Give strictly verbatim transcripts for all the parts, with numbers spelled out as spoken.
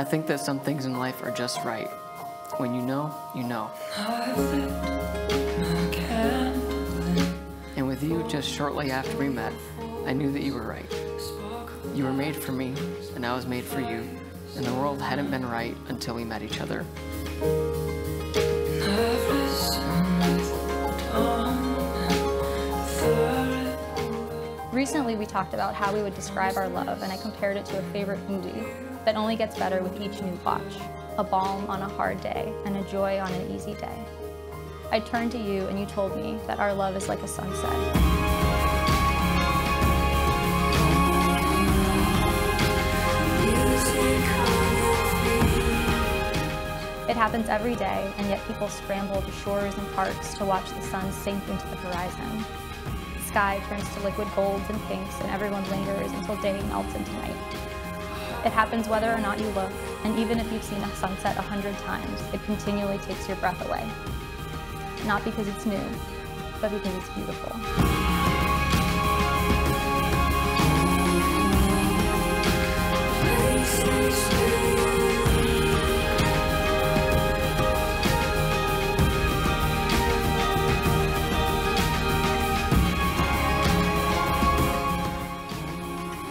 I think that some things in life are just right. When you know, you know. And with you, just shortly after we met, I knew that you were right. You were made for me, and I was made for you, and the world hadn't been right until we met each other. Recently, we talked about how we would describe our love, and I compared it to a favorite movie that only gets better with each new watch. A balm on a hard day, and a joy on an easy day. I turned to you, and you told me that our love is like a sunset. It happens every day, and yet people scramble to shores and parks to watch the sun sink into the horizon. The sky turns to liquid golds and pinks, and everyone lingers until day melts into night. It happens whether or not you look, and even if you've seen a sunset a hundred times, it continually takes your breath away. Not because it's new, but because it's beautiful.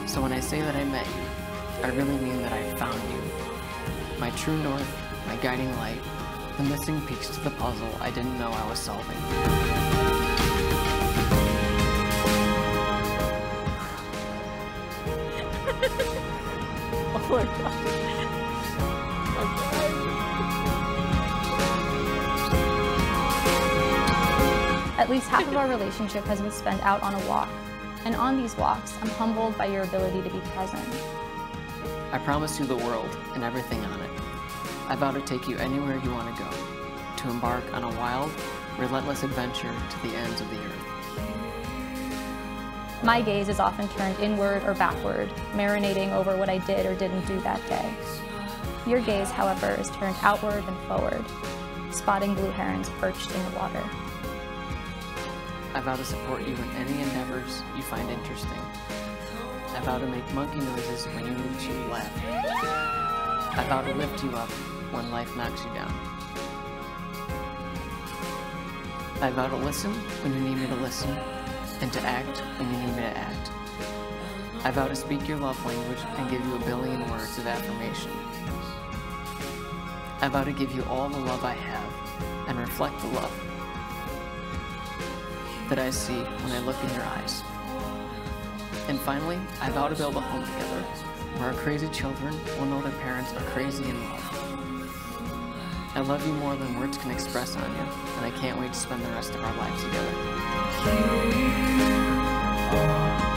So when I say that I met you, I really mean that I found you. My true north, my guiding light, the missing piece to the puzzle I didn't know I was solving. Oh my God. At least half of our relationship has been spent out on a walk, and on these walks, I'm humbled by your ability to be present. I promise you the world and everything on it. I vow to take you anywhere you want to go, to embark on a wild, relentless adventure to the ends of the earth. My gaze is often turned inward or backward, marinating over what I did or didn't do that day. Your gaze, however, is turned outward and forward, spotting blue herons perched in the water. I vow to support you in any endeavors you find interesting. I vow to make monkey noises when you need to laugh. I vow to lift you up when life knocks you down. I vow to listen when you need me to listen, and to act when you need me to act. I vow to speak your love language and give you a billion words of affirmation. I vow to give you all the love I have and reflect the love that I see when I look in your eyes. And finally, I vow to build a home together where our crazy children will know their parents are crazy in love. I love you more than words can express, Anya, and I can't wait to spend the rest of our lives together.